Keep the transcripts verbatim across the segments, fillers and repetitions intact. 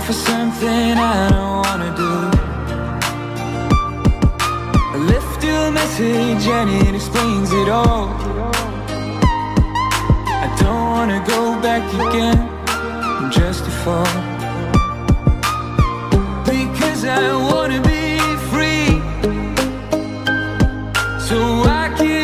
looking for something I don't wanna do. I left you a message and it explains it all. I don't wanna go back again, I'm just a fall. Because I wanna be free, so I can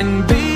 and be